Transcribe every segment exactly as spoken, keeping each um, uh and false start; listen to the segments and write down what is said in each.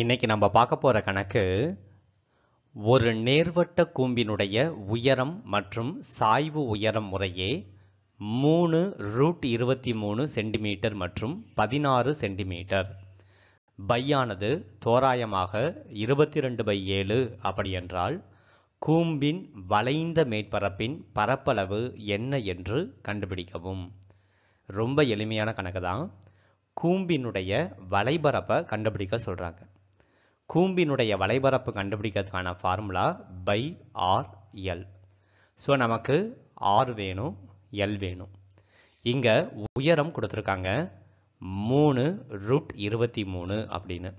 இன்னைக்கு நம்ம பார்க்க போகிற கணக்கு ஒரு நேர்வட்ட கூம்பினுடைய உயரம் மற்றும் சாய்வு உயரம் முறையே மூணு ரூட் இருபத்தி மூணு சென்டிமீட்டர் மற்றும் பதினாறு சென்டிமீட்டர். பையானது தோராயமாக இருபத்தி ரெண்டு பை ஏழு அப்படியென்றால் கூம்பின் வளைந்த மேற்பரப்பின் பரப்பளவு என்ன என்று கண்டுபிடிக்கவும். ரொம்ப எளிமையான கணக்கு தான். கூம்பினுடைய வளைபரப்பை கண்டுபிடிக்க சொல்கிறாங்க. கூம்பினுடைய வளைபரப்பு கண்டுபிடிக்கிறதுக்கான formula pi R L. So நமக்கு ஆர் வேணும், எல் வேணும். இங்கே உயரம் கொடுத்துருக்காங்க மூணு ரூட் இருபத்தி மூணு அப்படின்னு.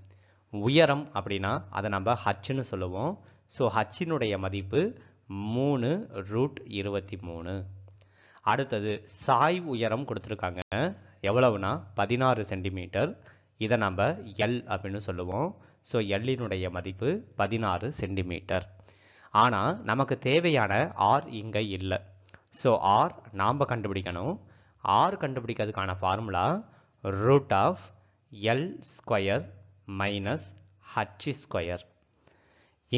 உயரம் அப்படின்னா அதை நம்ம ஹச்சுன்னு சொல்லுவோம். ஸோ ஹச்சினுடைய மதிப்பு மூணு ரூட் இருபத்தி மூணு. அடுத்தது சாய் உயரம் கொடுத்துருக்காங்க, எவ்வளவுனா பதினாறு சென்டிமீட்டர். இதை நம்ம எல் அப்படின்னு சொல்லுவோம். ஸோ எல்லினுடைய மதிப்பு பதினாறு சென்டிமீட்டர். ஆனால் நமக்கு தேவையான ஆர் இங்கே இல்லை. ஸோ ஆர் நாம் கண்டுபிடிக்கணும். ஆர் கண்டுபிடிக்கிறதுக்கான formula root of L square minus H square.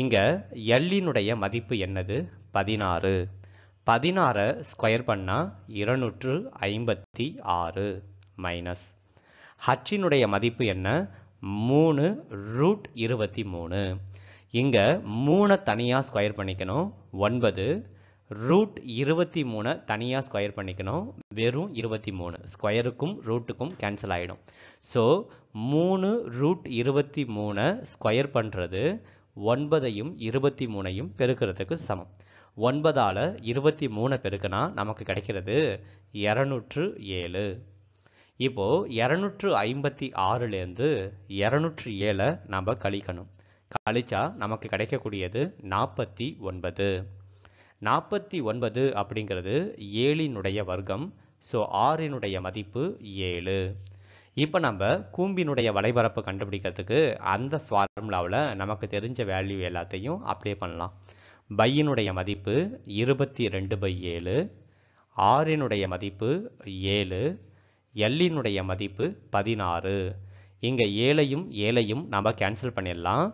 இங்கே எல்லினுடைய மதிப்பு என்னது? பதினாறு. பதினாறை ஸ்கொயர் பண்ணால் இருநூற்று ஐம்பத்தி ஆறு மைனஸ் ஹச்சினுடைய மதிப்பு என்ன? மூணு ரூட் இருபத்தி மூணு. இங்கே மூணை தனியாக ஸ்கொயர் பண்ணிக்கணும், ஒன்பது. ரூட் இருபத்தி மூணை தனியாக ஸ்கொயர் பண்ணிக்கணும், வெறும் இருபத்தி மூணு. ஸ்கொயருக்கும் ரூட்டுக்கும் கேன்சல் ஆகிடும். ஸோ மூணு ரூட் இருபத்தி மூணை ஸ்கொயர் பண்ணுறது ஒன்பதையும் இருபத்தி மூணையும் பெருக்கிறதுக்கு சமம். ஒன்பதால் இருபத்தி மூணு பெருக்குனா நமக்கு கிடைக்கிறது இரநூற்று ஏழு. இப்போது இரநூற்று ஐம்பத்தி ஆறுலேருந்து இரநூற்று ஏழை நம்ம கழிக்கணும். கழிச்சா நமக்கு கிடைக்கக்கூடியது நாற்பத்தி ஒன்பது. நாற்பத்தி ஒன்பது அப்படிங்கிறது ஏழினுடைய வர்க்கம். ஸோ ஆறினுடைய மதிப்பு ஏழு. இப்போ நம்ம கூம்பினுடைய வளைபரப்பு கண்டுபிடிக்கிறதுக்கு அந்த ஃபார்முலாவில் நமக்கு தெரிஞ்ச வேல்யூ எல்லாத்தையும் அப்ளை பண்ணலாம். பையினுடைய மதிப்பு இருபத்தி ரெண்டு பை ஏழு, ஆறினுடைய மதிப்பு ஏழு, எல்லினுடைய மதிப்பு பதினாறு. இங்கே ஏழையும் ஏழையும் நம்ம கேன்சல் பண்ணிடலாம்.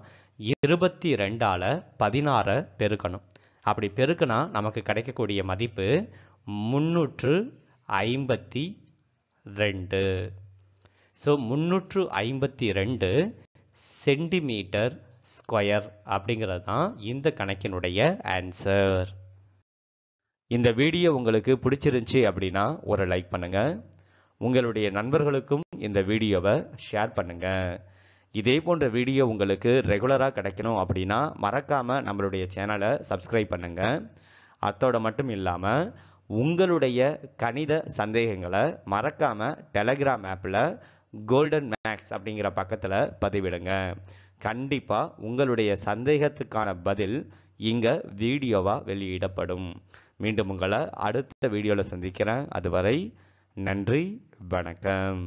இருபத்தி ரெண்டால் பதினாறை பெருக்கணும். அப்படி பெருக்குனா நமக்கு கிடைக்கக்கூடிய மதிப்பு முந்நூற்று ஐம்பத்தி ரெண்டு. ஸோ முந்நூற்று ஐம்பத்தி ரெண்டு சென்டிமீட்டர் ஸ்கொயர் அப்படிங்கிறது தான் இந்த கணக்கினுடைய ஆன்சர். இந்த வீடியோ உங்களுக்கு பிடிச்சிருந்துச்சி அப்படின்னா ஒரு லைக் பண்ணுங்கள். உங்களுடைய நண்பர்களுக்கும் இந்த வீடியோவை ஷேர் பண்ணுங்கள். இதே போன்ற வீடியோ உங்களுக்கு ரெகுலராக கிடைக்கணும் அப்படின்னா மறக்காமல் நம்மளுடைய சேனலை சப்ஸ்கிரைப் பண்ணுங்கள். அதோடு மட்டும் இல்லாமல் உங்களுடைய கணித சந்தேகங்களை மறக்காமல் டெலகிராம் ஆப்பில் கோல்டன் மேக்ஸ் அப்படிங்கிற பக்கத்தில் பதிவிடுங்க. கண்டிப்பாக உங்களுடைய சந்தேகத்துக்கான பதில் இங்கே வீடியோவாக வெளியிடப்படும். மீண்டும் உங்களை அடுத்த வீடியோவில் சந்திக்கிறேன். அதுவரை நன்றி, வணக்கம்.